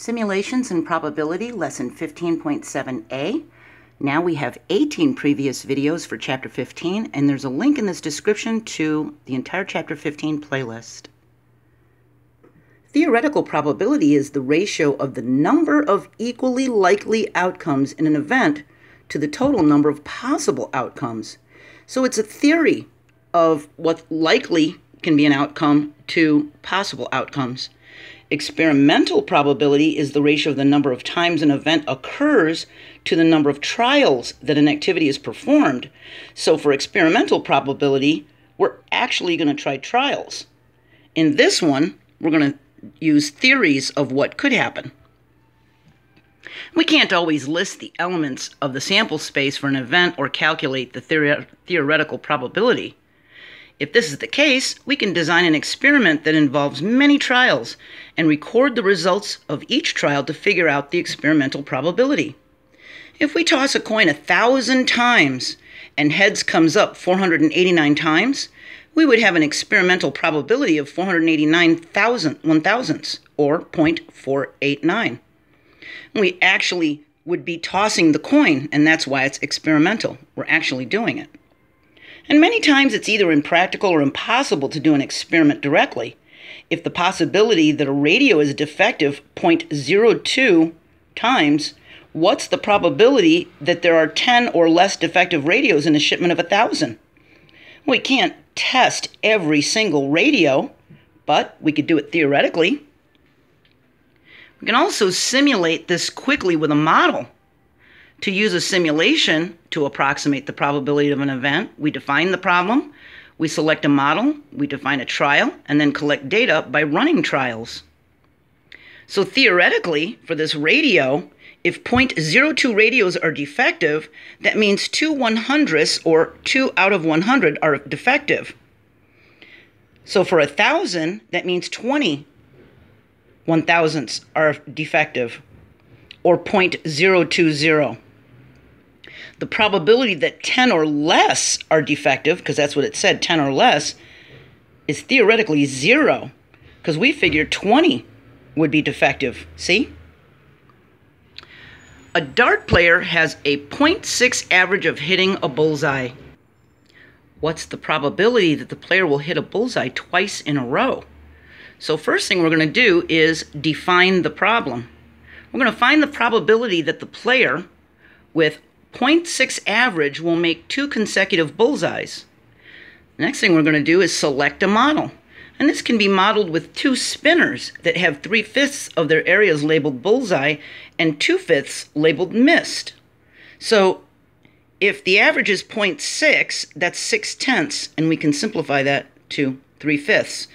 Simulations and Probability, Lesson 15.7a. Now we have 18 previous videos for Chapter 15, and there's a link in this description to the entire Chapter 15 playlist. Theoretical probability is the ratio of the number of equally likely outcomes in an event to the total number of possible outcomes. So it's a theory of what likely can be an outcome to possible outcomes. Experimental probability is the ratio of the number of times an event occurs to the number of trials that an activity is performed. So for experimental probability, we're actually going to try trials. In this one, we're going to use theories of what could happen. We can't always list the elements of the sample space for an event or calculate the theoretical probability. If this is the case, we can design an experiment that involves many trials and record the results of each trial to figure out the experimental probability. If we toss a coin 1,000 times and heads comes up 489 times, we would have an experimental probability of 489 one-thousandths, or 0.489. We actually would be tossing the coin, and that's why it's experimental. We're actually doing it. And many times it's either impractical or impossible to do an experiment directly. If the possibility that a radio is defective 0.02 times, what's the probability that there are 10 or less defective radios in a shipment of 1,000? We can't test every single radio, but we could do it theoretically. We can also simulate this quickly with a model. To use a simulation to approximate the probability of an event, we define the problem, we select a model, we define a trial, and then collect data by running trials. So theoretically, for this radio, if 0.02 radios are defective, that means 2/100ths, or 2 out of 100, are defective. So for 1,000, that means 20 1,000ths are defective, or 0.020. The probability that 10 or less are defective, because that's what it said, 10 or less, is theoretically 0, because we figured 20 would be defective. See? A dart player has a 0.6 average of hitting a bullseye. What's the probability that the player will hit a bullseye twice in a row? So first thing we're going to do is define the problem. We're going to find the probability that the player with 0.6 average will make 2 consecutive bullseyes. The next thing we're going to do is select a model. And this can be modeled with 2 spinners that have 3/5 of their areas labeled bullseye and 2/5 labeled missed. So if the average is 0.6, that's 6/10, and we can simplify that to 3/5.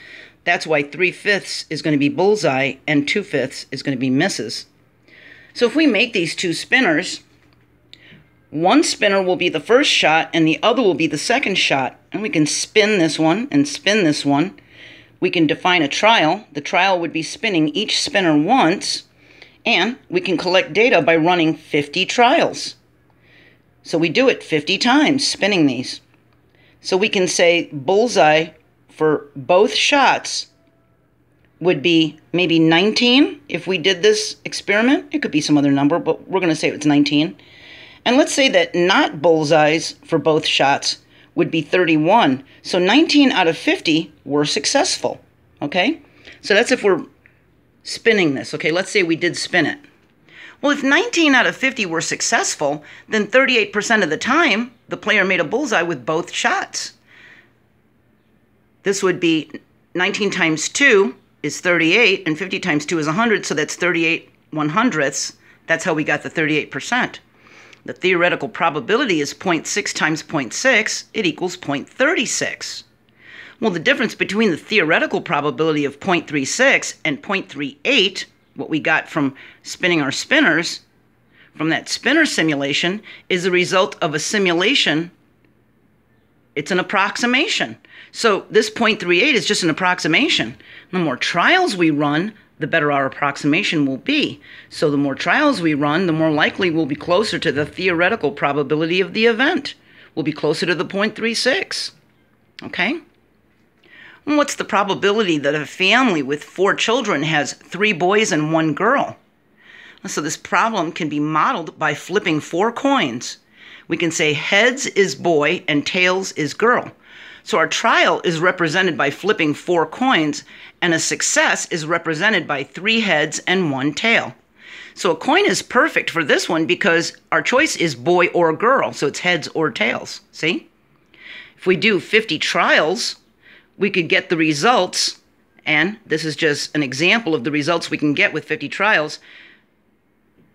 That's why 3/5 is going to be bullseye and 2/5 is going to be misses. So if we make these 2 spinners, one spinner will be the first shot and the other will be the second shot. And we can spin this one and spin this one. We can define a trial. The trial would be spinning each spinner once. And we can collect data by running 50 trials. So we do it 50 times, spinning these. So we can say bullseye for both shots would be maybe 19 if we did this experiment. It could be some other number, but we're going to say it's 19. And let's say that not bullseyes for both shots would be 31. So 19 out of 50 were successful, okay? So that's if we're spinning this, okay? Let's say we did spin it. Well, if 19 out of 50 were successful, then 38% of the time, the player made a bullseye with both shots. This would be 19 times 2 is 38, and 50 times 2 is 100, so that's 38 1/100ths. That's how we got the 38%. The theoretical probability is 0.6 times 0.6. It equals 0.36. Well, the difference between the theoretical probability of 0.36 and 0.38, what we got from spinning our spinners, from that spinner simulation, is the result of a simulation. It's an approximation. So this 0.38 is just an approximation. The more trials we run, the better our approximation will be. So the more trials we run, the more likely we'll be closer to the theoretical probability of the event. We'll be closer to the 0.36. Okay? And what's the probability that a family with 4 children has 3 boys and 1 girl? So this problem can be modeled by flipping 4 coins. We can say heads is boy and tails is girl. So our trial is represented by flipping 4 coins, and a success is represented by 3 heads and 1 tail. So a coin is perfect for this one because our choice is boy or girl, so it's heads or tails, see? If we do 50 trials, we could get the results, and this is just an example of the results we can get with 50 trials.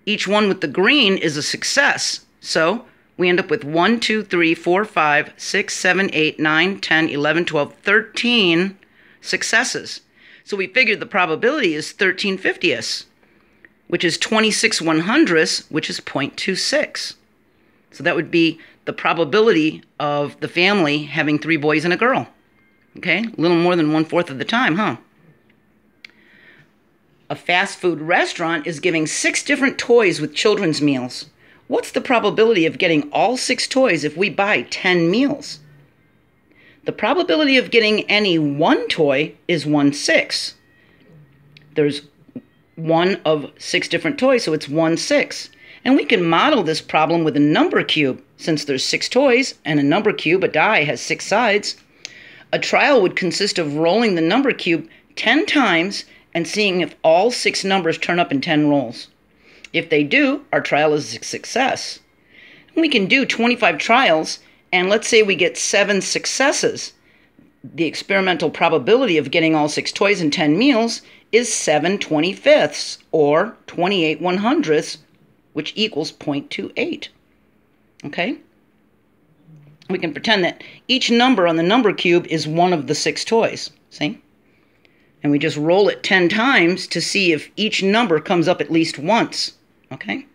Each one with the green is a success, so we end up with 1, 2, 3, 4, 5, 6, 7, 8, 9, 10, 11, 12, 13 successes. So we figured the probability is 13/50ths. Which is 26/100ths, which is 0.26. So that would be the probability of the family having 3 boys and a girl. Okay, a little more than 1/4 of the time, huh? A fast food restaurant is giving 6 different toys with children's meals. What's the probability of getting all 6 toys if we buy 10 meals? The probability of getting any 1 toy is 1/6. There's 1 of 6 different toys, so it's 1/6. And we can model this problem with a number cube. Since there's 6 toys and a number cube, a die, has 6 sides, a trial would consist of rolling the number cube 10 times and seeing if all 6 numbers turn up in 10 rolls. If they do, our trial is a success. And we can do 25 trials, and let's say we get 7 successes. The experimental probability of getting all 6 toys and 10 meals is 7/25ths, or 28/100ths, which equals 0.28. Okay? We can pretend that each number on the number cube is 1 of the 6 toys. See? And we just roll it 10 times to see if each number comes up at least once. Okay?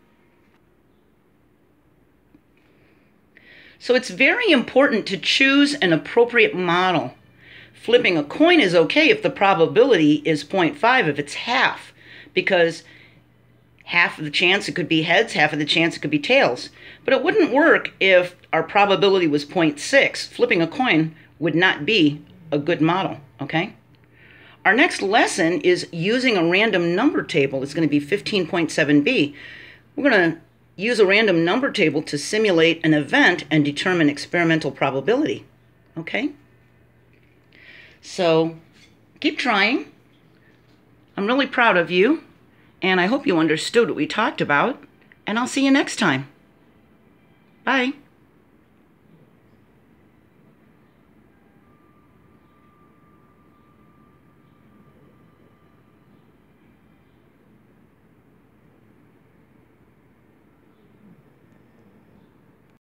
So it's very important to choose an appropriate model. Flipping a coin is okay if the probability is 0.5, if it's half, because half of the chance it could be heads, half of the chance it could be tails. But it wouldn't work if our probability was 0.6. Flipping a coin would not be a good model, okay? Our next lesson is using a random number table. It's going to be 15.7b. We're going to use a random number table to simulate an event and determine experimental probability, okay? So keep trying. I'm really proud of you, and I hope you understood what we talked about, and I'll see you next time. Bye.